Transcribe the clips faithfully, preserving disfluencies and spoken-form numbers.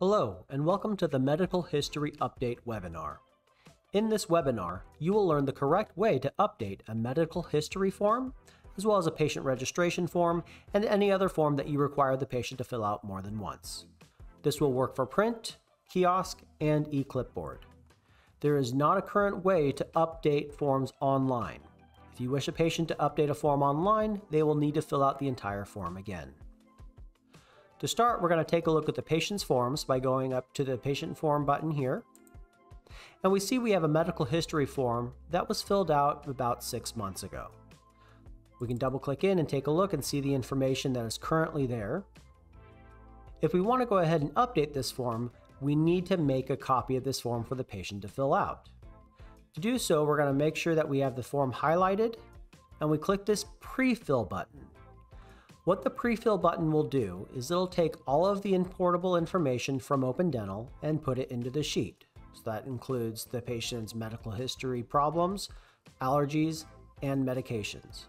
Hello, and welcome to the Medical History Update webinar. In this webinar, you will learn the correct way to update a medical history form, as well as a patient registration form, and any other form that you require the patient to fill out more than once. This will work for print, kiosk, and e-clipboard. There is not a current way to update forms online. If you wish a patient to update a form online, they will need to fill out the entire form again. To start, we're going to take a look at the patient's forms by going up to the patient form button here. And we see we have a medical history form that was filled out about six months ago. We can double click in and take a look and see the information that is currently there. If we want to go ahead and update this form, we need to make a copy of this form for the patient to fill out. To do so, we're going to make sure that we have the form highlighted and we click this pre-fill button. What the pre-fill button will do is it'll take all of the importable information from Open Dental and put it into the sheet. So that includes the patient's medical history problems, allergies, and medications.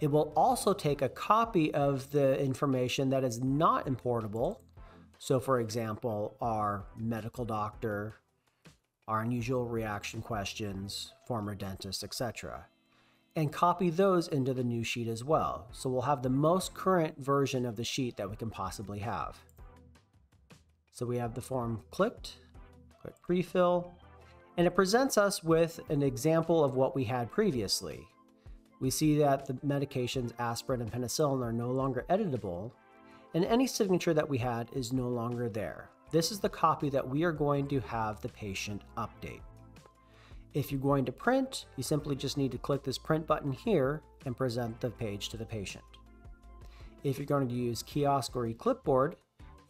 It will also take a copy of the information that is not importable. So for example, our medical doctor, our unusual reaction questions, former dentist, et cetera, and copy those into the new sheet as well. So we'll have the most current version of the sheet that we can possibly have. So we have the form clicked, click pre-fill, and it presents us with an example of what we had previously. We see that the medications aspirin and penicillin are no longer editable, and any signature that we had is no longer there. This is the copy that we are going to have the patient update. If you're going to print, you simply just need to click this print button here and present the page to the patient. If you're going to use kiosk or e-clipboard,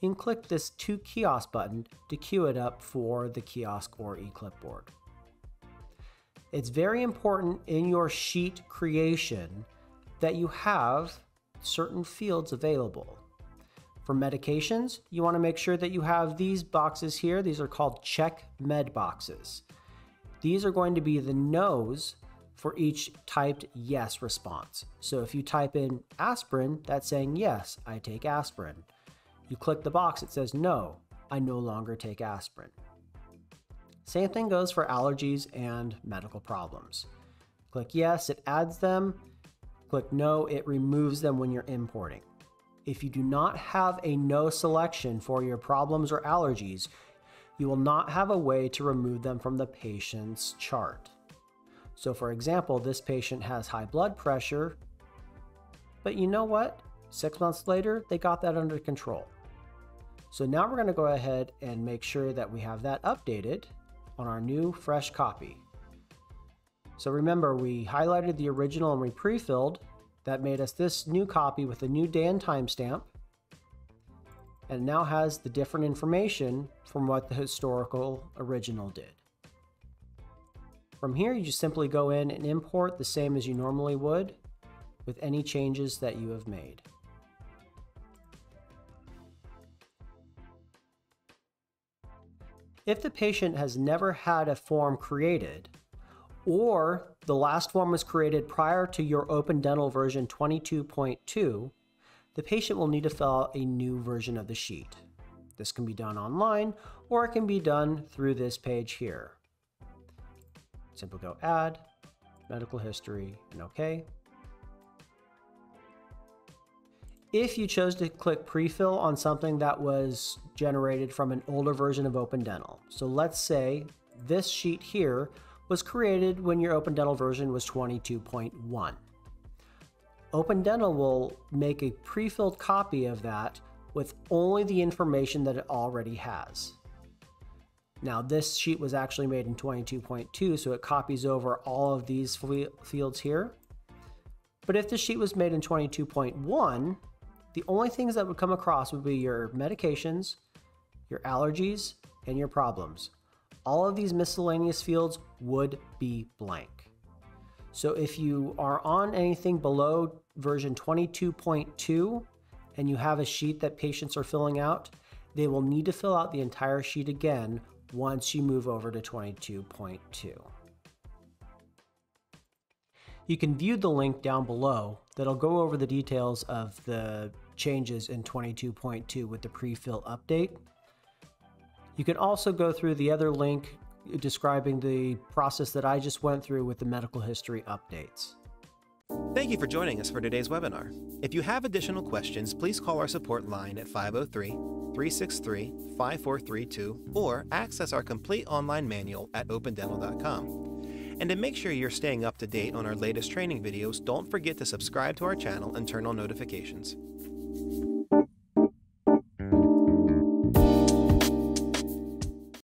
you can click this to kiosk button to queue it up for the kiosk or e-clipboard. It's very important in your sheet creation that you have certain fields available. For medications, you want to make sure that you have these boxes here. These are called check med boxes. These are going to be the no's for each typed yes response. So if you type in aspirin, that's saying, yes, I take aspirin. You click the box, it says, no, I no longer take aspirin. Same thing goes for allergies and medical problems. Click yes, it adds them. Click no, it removes them when you're importing. If you do not have a no selection for your problems or allergies, you will not have a way to remove them from the patient's chart. So for example, this patient has high blood pressure, but you know what? Six months later, they got that under control. So now we're going to go ahead and make sure that we have that updated on our new fresh copy. So remember, we highlighted the original and we pre-filled. That made us this new copy with a new day and timestamp. And it now has the different information from what the historical original did. From here, you just simply go in and import the same as you normally would with any changes that you have made. If the patient has never had a form created, or the last form was created prior to your Open Dental version twenty-two point two, the patient will need to fill out a new version of the sheet. This can be done online, or it can be done through this page here. Simply go add, medical history, and okay. If you chose to click pre-fill on something that was generated from an older version of Open Dental. So let's say this sheet here was created when your Open Dental version was twenty-two point one. Open Dental will make a pre-filled copy of that with only the information that it already has. Now this sheet was actually made in twenty-two point two, so it copies over all of these fields here. But if the sheet was made in twenty-two point one, the only things that would come across would be your medications, your allergies, and your problems. All of these miscellaneous fields would be blank. So if you are on anything below version twenty-two point two and you have a sheet that patients are filling out, they will need to fill out the entire sheet again once you move over to twenty-two point two. You can view the link down below that'll go over the details of the changes in twenty-two point two with the pre-fill update. You can also go through the other link describing the process that I just went through with the medical history updates. Thank you for joining us for today's webinar. If you have additional questions, please call our support line at five oh three, three six three, five four three two or access our complete online manual at open dental dot com. And to make sure you're staying up to date on our latest training videos, don't forget to subscribe to our channel and turn on notifications.